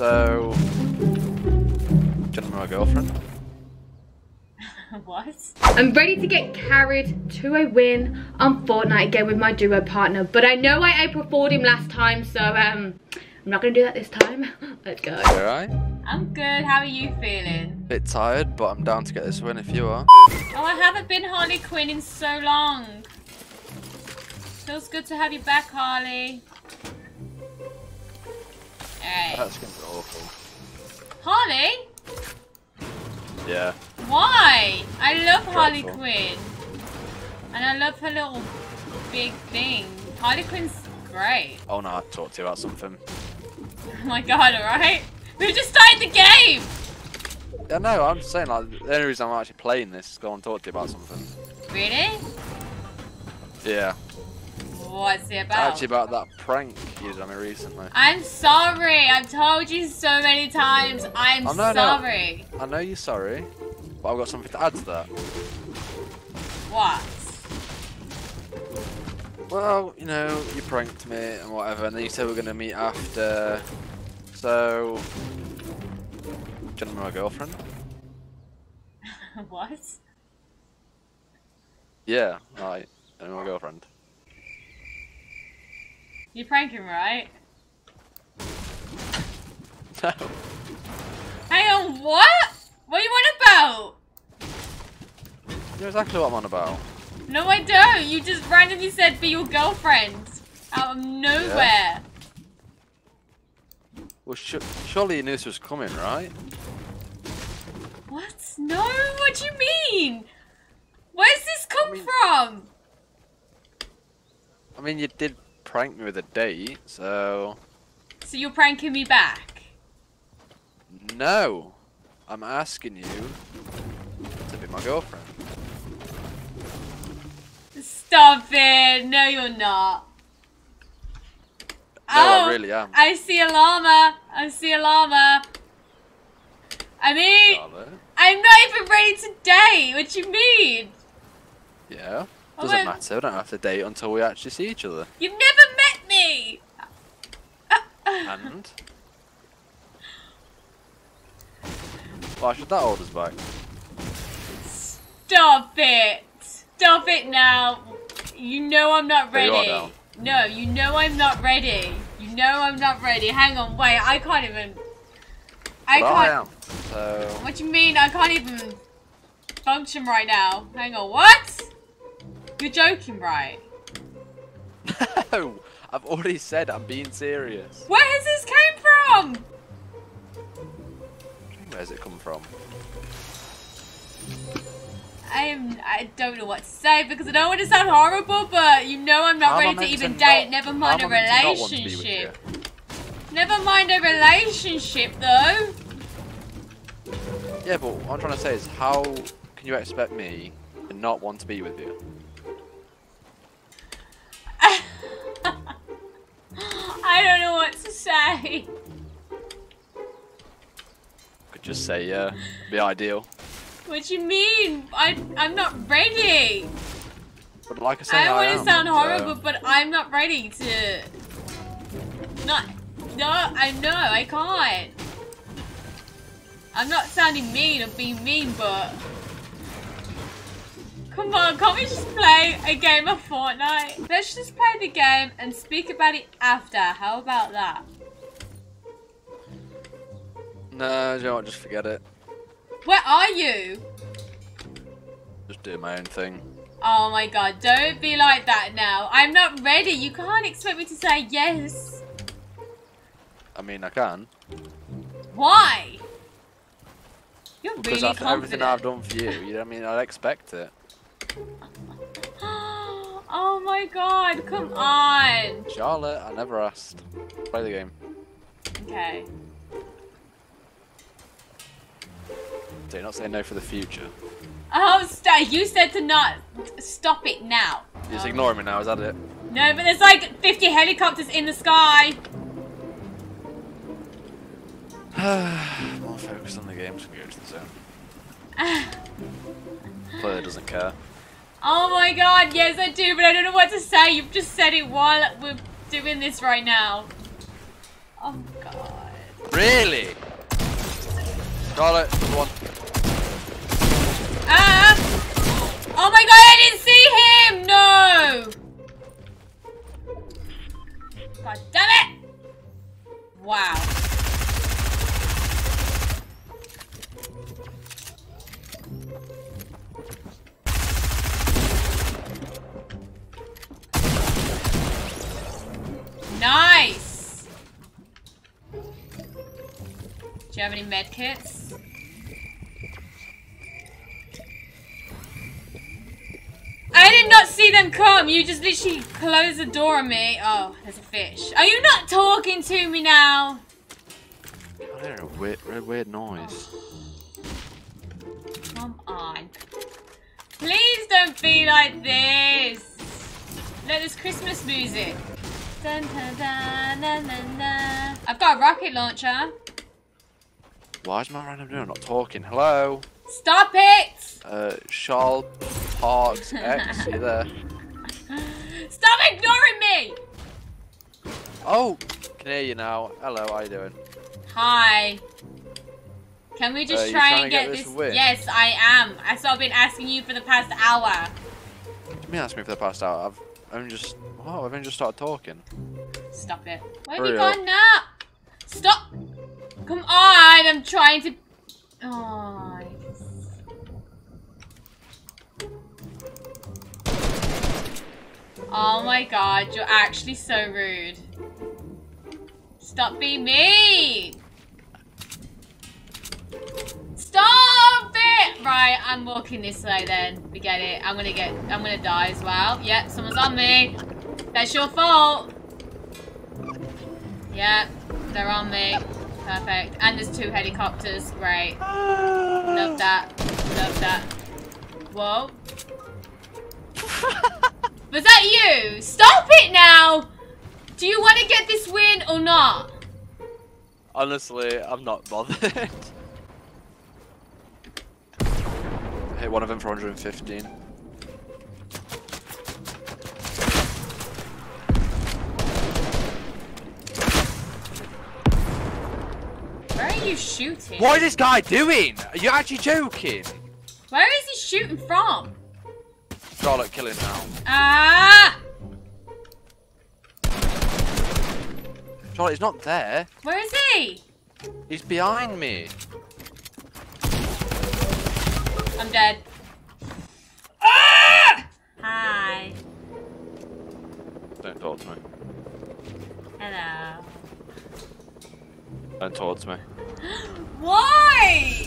So, gentleman, my girlfriend. What? I'm ready to get carried to a win on Fortnite again with my duo partner, but I know I April Fooled him last time, so I'm not gonna do that this time. Let's go. You alright? I'm good. How are you feeling? Bit tired, but I'm down to get this win if you are. Oh, I haven't been Harley Quinn in so long. Feels good to have you back, Harley. Hey. That skin's awful. Harley? Yeah. Why? I love Harley Quinn. And I love her little big thing. Harley Quinn's great. Oh no, I talked to you about something. Oh my god, alright? We just started the game! Yeah, no, I'm just saying, like, the only reason I'm actually playing this is go and talk to you about something. Really? Yeah. What's it about? It's actually about that prank you done me recently. I'm sorry. I've told you so many times. I'm sorry. No. I know you're sorry, but I've got something to add to that. What? Well, you know, you pranked me and whatever, and then you said we're going to meet after. So, gentleman, my girlfriend. What? Yeah, right. Gentleman, my girlfriend. You prank him, right? No. Hang on, what? What are you on about? You know exactly what I'm on about. No, I don't. You just randomly said be your girlfriend. Out of nowhere. Yeah. Well, surely you knew this was coming, right? What? No, what do you mean? Where's this come from? I mean, you did prank me with a date, so... So you're pranking me back? No. I'm asking you to be my girlfriend. Stop it. No, you're not. No, oh, I really am. I see a llama. I see a llama. I mean, Charlotte. I'm not even ready to date. What do you mean? Yeah. Doesn't matter, we don't have to date until we actually see each other. You've never met me! And? Why should that hold us back? Stop it! Stop it now! You know I'm not ready. You are now. No, you know I'm not ready. You know I'm not ready. Hang on, wait, I can't even... I am, so... What do you mean? I can't even function right now. Hang on, what? You're joking, right? No! I've already said I'm being serious. Where has this came from? Where's it come from? I don't know what to say because I don't want to sound horrible, but you know I'm not ready to even date. Never mind a relationship. Never mind a relationship, though. Yeah, but what I'm trying to say is how can you expect me to not want to be with you? I don't know what to say. Could just say yeah, it'd be ideal. What do you mean? I'm not ready. But like I said, I don't want to sound horrible, but I'm not ready to. No, I know I can't. I'm not sounding mean or being mean, but come on, can't we just play a game of Fortnite? Let's just play the game and speak about it after. How about that? No, you know what? Just forget it. Where are you? Just do my own thing. Oh my god, don't be like that now. I'm not ready. You can't expect me to say yes. I mean, I can. Why? You're really confident. Because after everything I've done for you, you know what I mean? I'd expect it. Oh my god, come on! Charlotte, I never asked. Play the game. Okay. Do not say no for the future. Oh, you said to not stop it now. You're just ignoring me now, is that it? No, but there's like 50 helicopters in the sky! More focused on the game, so we go to the zone. Player doesn't care. Oh my god, yes I do, but I don't know what to say. You've just said it while we're doing this right now. Oh god. Really? Charlotte, one. Oh my god, I didn't see him! No! God damn it! Wow. Nice! Do you have any med kits? I did not see them come. You just literally closed the door on me. Oh, there's a fish. Are you not talking to me now? I heard a weird noise. Oh. Come on. Please don't be like this. No, there's Christmas music. Dun, dun, dun, dun, dun, dun. I've got a rocket launcher. Why is my random dude not talking? Hello? Stop it! Charlotte Parkes X, you there? Stop ignoring me! Oh, can hear you now. Hello, how you doing? Hi. Can we just try and get this win? Yes, I am. That's what I've been asking you for the past hour. You mean ask me for the past hour? I've only just started talking. Stop it. Where have you gone now? Stop! Come on, I'm trying to... Oh. Oh my god, you're actually so rude. Stop being mean! Stop it! Right, I'm walking this way then. We get it. I'm gonna die as well. Yep, someone's on me. That's your fault. Yep, they're on me. Perfect. And there's two helicopters. Great. Love that. Love that. Whoa. Was that you? Stop it now! Do you want to get this win or not? Honestly, I'm not bothered. I hit one of them for 115. Where are you shooting? What is this guy doing? Are you actually joking? Where is he shooting from? Charlotte, kill him now. Ah! Charlotte, he's not there. Where is he? He's behind me. I'm dead. Ah! Hi. Don't talk to me. Hello. Don't talk to me. Why?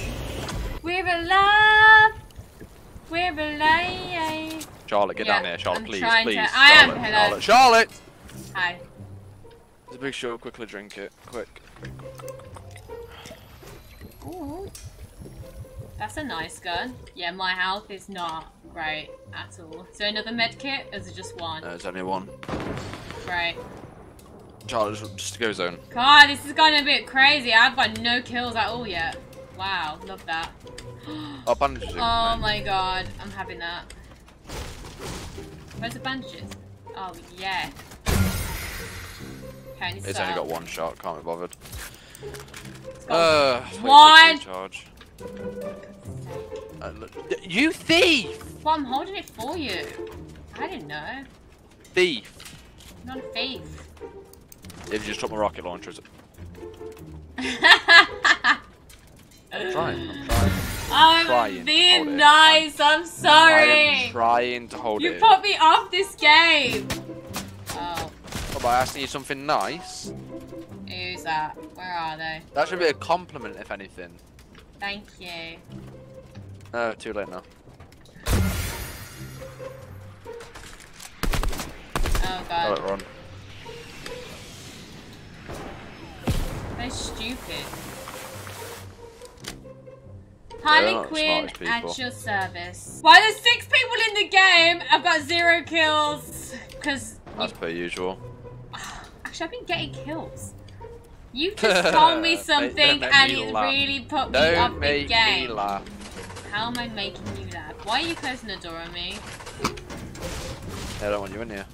We're alive. We're alive. Charlotte, get down here. Charlotte, I'm please. Please. Charlotte, hello. Charlotte. Charlotte! Hi. There's a big show. Quickly drink it. Quick. Ooh. That's a nice gun. Yeah, my health is not great at all. Is there another med kit or is it just one? No, there's only one. Right. Charlotte, just go zone. God, this is going a bit crazy. I've got no kills at all yet. Wow, love that. Oh, bandages. Oh my god, I'm having that. Where's the bandages? Oh, yeah. Okay, it's only got one shot, can't be bothered. One! Charge. You thief! Well, I'm holding it for you. I didn't know. Thief. I'm not a thief. If you just took my rocket launcher, is it? I'm trying. I'm being nice, I'm sorry. I'm trying to hold it. You put me off this game. Oh. But I asked you something nice. Who's that? Where are they? That should be a compliment, if anything. Thank you. Oh, too late now. Oh, God. Run. They're stupid. Harley Quinn at your service. Why there's 6 people in the game? I've got 0 kills. Cause as per usual. Actually, I've been getting kills. You just told me something and it really put me off the game. How am I making you laugh? Why are you closing the door on me? I don't want you in here.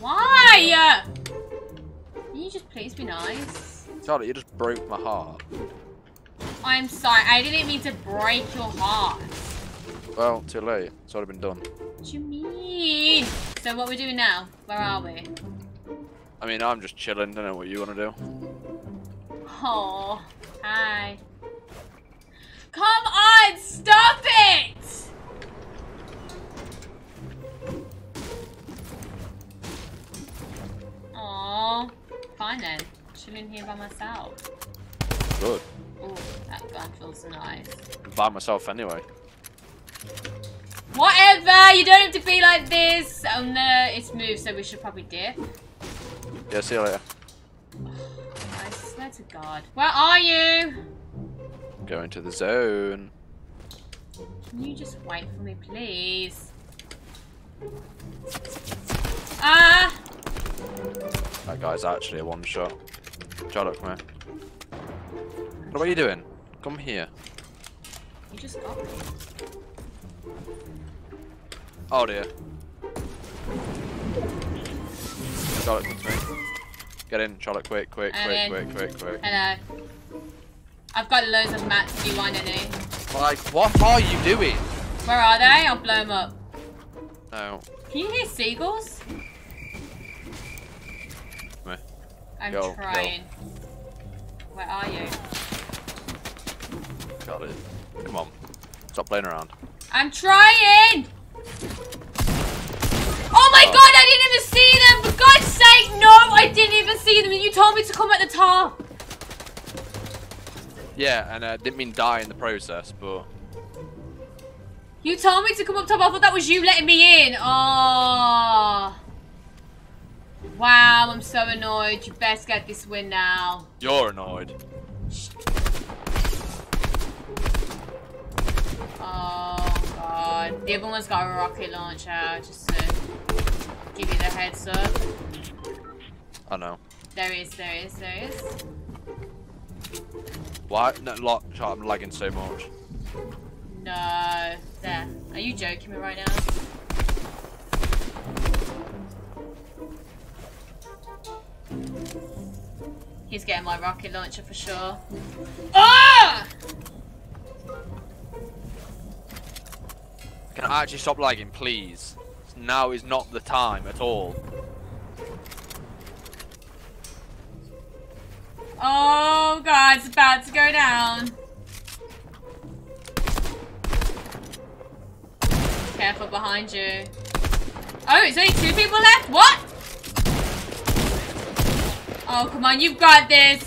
Why? Can you just please be nice? Charlotte, you just broke my heart. I'm sorry, I didn't mean to break your heart. Well, too late. It's already been done. What do you mean? So what are we doing now? Where are we? I mean, I'm just chilling. Don't know what you want to do. Oh, hi. Come on, stop it! Aw, fine then. Chilling here by myself. Good. Oh, that gun feels nice. By myself anyway. Whatever, you don't have to be like this. Oh no, it's moved, so we should probably dip. Yeah, see you later. Oh, I swear to God. Where are you? Going to the zone. Can you just wait for me, please? Ah! That guy's actually a one shot. Charlotte, come here. What are you doing? Come here. You just got me. Oh dear. Charlotte, come to me. Get in, Charlotte, quick, quick, quick, quick, quick, quick. Hello. I've got loads of mats. Do you want any? Like, what are you doing? Where are they? I'll blow them up. No. Can you hear seagulls? Come here. I'm trying. Go. Where are you? Got it. Come on. Stop playing around. I'm trying! Oh my God, I didn't even see them! For God's sake, no! I didn't even see them and you told me to come at the top! Yeah, and I didn't mean die in the process, but... You told me to come up top, I thought that was you letting me in! Oh. Wow, I'm so annoyed. You best get this win now. You're annoyed. Oh, God. The other one's got a rocket launcher, just to give you the heads up. I know. There is. Why? No, look, I'm lagging so much. No. There. Are you joking me right now? He's getting my rocket launcher for sure. Ah! Can I actually stop lagging, please? Now is not the time at all. Oh God, it's about to go down. Careful behind you. Oh, it's only 2 people left? What? Oh, come on, you've got this!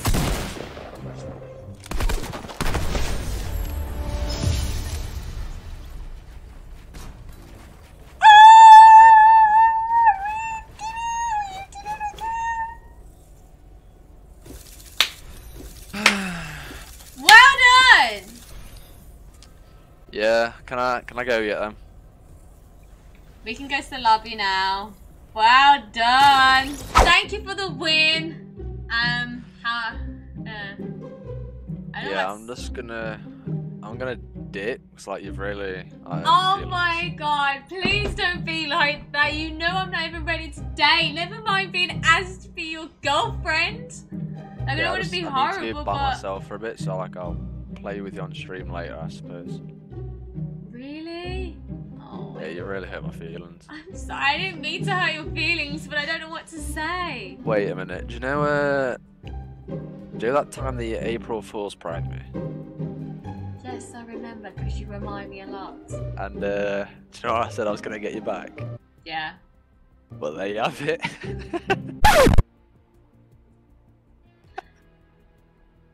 Well done! Yeah, can I go yet then? We can go to the lobby now. Well done! Thank you for the win! I'm just gonna, dip. It's like you've really. Oh my God! Please don't be like that. You know I'm not even ready today. Never mind being asked to be your girlfriend. Like, yeah, I don't want to be horrible, need to be by myself for a bit, so like I'll play with you on stream later, I suppose. Really? Oh. Yeah, you really hurt my feelings. I'm sorry. I didn't mean to hurt your feelings, but I don't know what to say. Wait a minute. Do you know do that time the April Fool's pranked me? Yes, I remember, because you remind me a lot. And do you know what I said I was going to get you back? Yeah. Well, there you have it.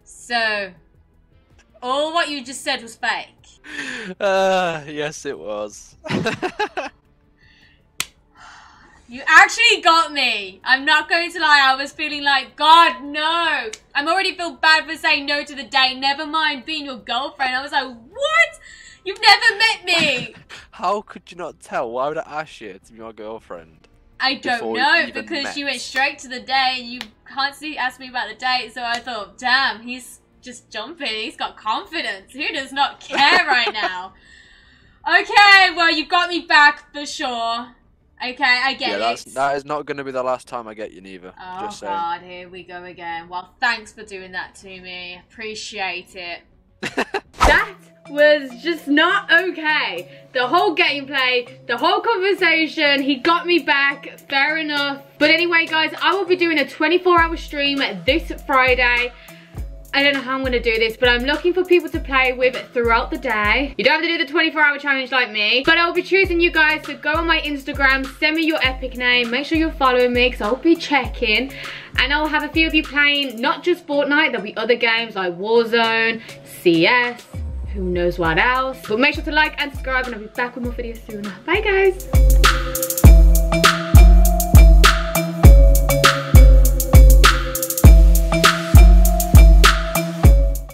So, all what you just said was fake? Yes, it was. You actually got me. I'm not going to lie. I was feeling like, God, no. I'm already feel bad for saying no to the date. Never mind being your girlfriend. I was like, what? You've never met me. How could you not tell? Why would I ask you to be my girlfriend? I don't know, because you went straight to the date and you constantly asked me about the date. So I thought, damn, he's just jumping. He's got confidence. Who does not care right now? Okay, well, you got me back for sure. Okay, I get it. That is not going to be the last time I get you, neither. Oh, just God, here we go again. Well, thanks for doing that to me. Appreciate it. That was just not okay. The whole gameplay, the whole conversation, he got me back, fair enough. But anyway, guys, I will be doing a 24-hour stream this Friday. I don't know how I'm gonna do this, but I'm looking for people to play with throughout the day. You don't have to do the 24-hour challenge like me, but I'll be choosing you guys, so go on my Instagram, send me your epic name, make sure you're following me, because I'll be checking. And I'll have a few of you playing not just Fortnite, there'll be other games like Warzone, CS, who knows what else. But make sure to like and subscribe, and I'll be back with more videos soon. Bye, guys.